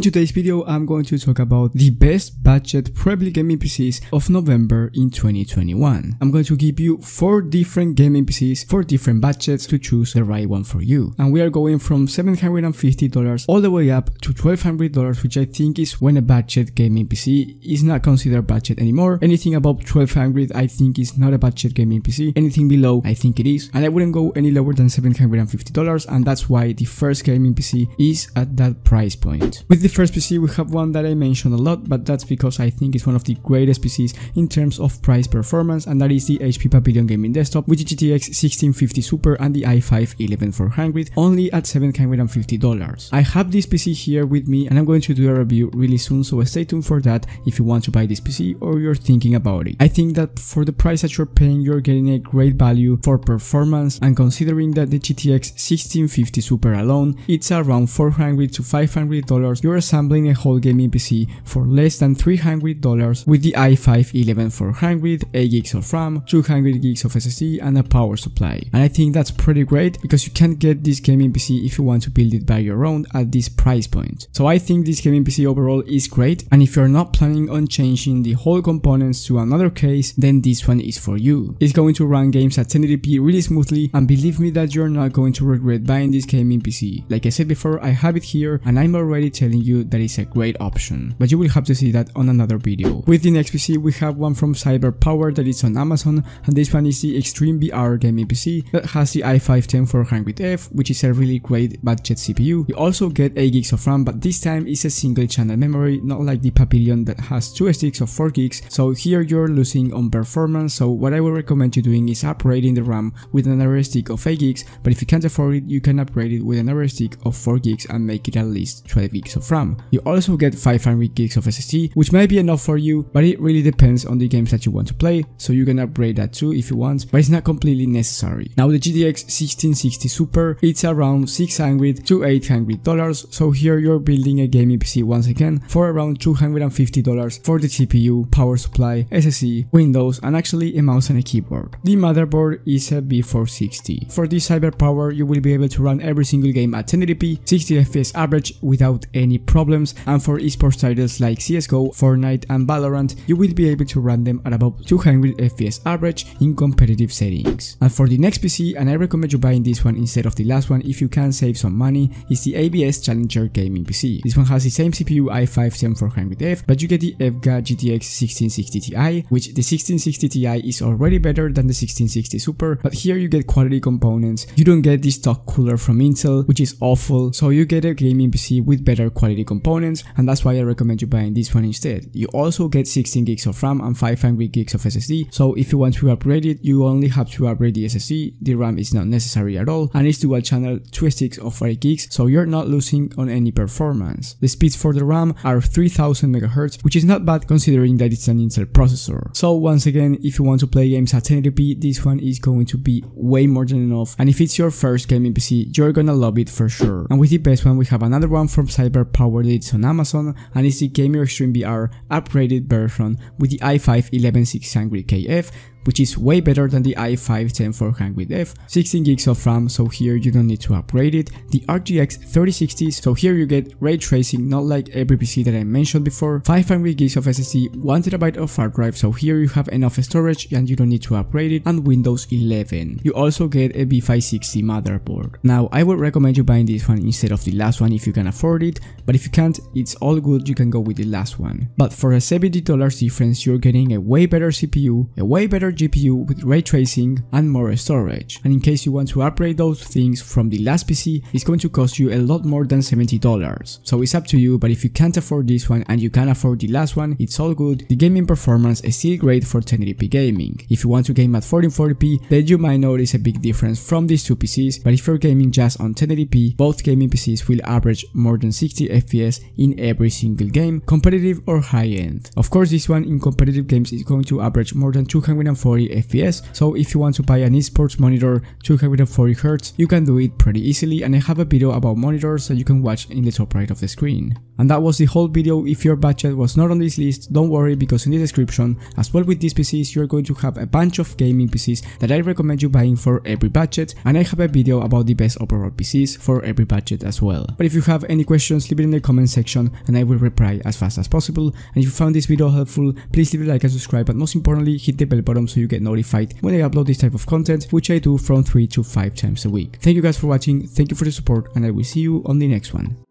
In today's video, I'm going to talk about the best budget portable gaming PCs of November in 2021. I'm going to give you 4 different gaming PCs, 4 different budgets to choose the right one for you. And we are going from $750 all the way up to $1,200, which I think is when a budget gaming PC is not considered budget anymore. Anything above $1,200 I think is not a budget gaming PC. Anything below, I think it is. And I wouldn't go any lower than $750, and that's why the first gaming PC is at that price point. With the first PC, we have one that I mentioned a lot, but that's because I think it's one of the greatest PCs in terms of price performance, and that is the HP Pavilion Gaming Desktop with the GTX 1650 Super and the i5-11400, only at $750. I have this PC here with me, and I'm going to do a review really soon, so stay tuned for that if you want to buy this PC or you're thinking about it. I think that for the price that you're paying, you're getting a great value for performance, and considering that the GTX 1650 Super alone, it's around $400 to $500, you're assembling a whole gaming PC for less than $300 with the i5-11400, 8 gigs of RAM, 200 gigs of SSD, and a power supply. And I think that's pretty great, because you can't get this gaming PC if you want to build it by your own at this price point. So I think this gaming PC overall is great, and if you're not planning on changing the whole components to another case, then this one is for you. It's going to run games at 1080p really smoothly, and believe me that you're not going to regret buying this gaming PC. Like I said before, I have it here, and I'm already telling you that is a great option, but you will have to see that on another video. With the next PC, we have one from CyberPower that is on Amazon, and this one is the Xtreme VR Gaming PC that has the i5-10400F, which is a really great budget CPU. You also get 8 gigs of RAM, but this time it's a single channel memory, not like the Pavilion that has 2 sticks of 4 gigs, so here you're losing on performance. So what I would recommend you doing is upgrading the RAM with another stick of 8 gigs, but if you can't afford it, you can upgrade it with another stick of 4 gigs and make it at least 12 gigs of RAM. You also get 500 gigs of SSD, which might be enough for you, but it really depends on the games that you want to play, so you can upgrade that too if you want, but it's not completely necessary. Now the GTX 1660 Super, it's around $600 to $800, so here you're building a gaming PC once again for around $250 for the CPU, power supply, SSD, Windows, and actually a mouse and a keyboard. The motherboard is a B460. For this CyberPower, you will be able to run every single game at 1080p, 60fps average without any problems, and for esports titles like CSGO, Fortnite, and Valorant, you will be able to run them at about 200 FPS average in competitive settings. And for the next PC, and I recommend you buying this one instead of the last one if you can save some money, is the ABS Challenger Gaming PC. This one has the same CPU, i5-10400F, but you get the EVGA GTX 1660 Ti, which the 1660 Ti is already better than the 1660 Super, but here you get quality components. You don't get the stock cooler from Intel, which is awful, so you get a gaming PC with better quality components, and that's why I recommend you buying this one instead. You also get 16 gigs of RAM and 500 gigs of SSD, so if you want to upgrade it, you only have to upgrade the SSD. The RAM is not necessary at all, and it's dual channel, 2 sticks of 8 gigs, so you're not losing on any performance. The speeds for the RAM are 3000 MHz, which is not bad considering that it's an Intel processor. So once again, if you want to play games at 1080p, this one is going to be way more than enough, and if it's your first gaming PC, you're gonna love it for sure. And with the best one, we have another one from CyberPower, it's on Amazon, and it's the Gamer Xtreme VR upgraded version with the i5-11600KF, which is way better than the i5-10400F, 16 gigs of RAM, so here you don't need to upgrade it. The RTX 3060, so here you get ray tracing, not like every PC that I mentioned before, 500 gigs of SSD, 1 TB of hard drive, so here you have enough storage and you don't need to upgrade it, and Windows 11. You also get a B560 motherboard. Now I would recommend you buying this one instead of the last one if you can afford it, but if you can't, it's all good, you can go with the last one. But for a $70 difference, you're getting a way better CPU, a way better GPU with ray tracing and more storage, and in case you want to upgrade those things from the last PC, it's going to cost you a lot more than $70, so it's up to you. But if you can't afford this one and you can afford the last one, it's all good. The gaming performance is still great for 1080p gaming. If you want to game at 1440p, then you might notice a big difference from these two PCs, but if you're gaming just on 1080p, both gaming PCs will average more than 60 FPS in every single game, competitive or high-end. Of course, this one in competitive games is going to average more than 240 240 FPS. So if you want to buy an esports monitor 240 Hz, you can do it pretty easily, and I have a video about monitors that you can watch in the top right of the screen. And that was the whole video. If your budget was not on this list, don't worry, because in the description, as well with these PCs, you're going to have a bunch of gaming PCs that I recommend you buying for every budget, and I have a video about the best overall PCs for every budget as well. But if you have any questions, leave it in the comment section and I will reply as fast as possible. And if you found this video helpful, please leave a like and subscribe, but most importantly, hit the bell button so you get notified when I upload this type of content, which I do from 3 to 5 times a week. Thank you guys for watching, thank you for the support, and I will see you on the next one.